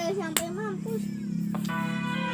Boleh sampai mampus.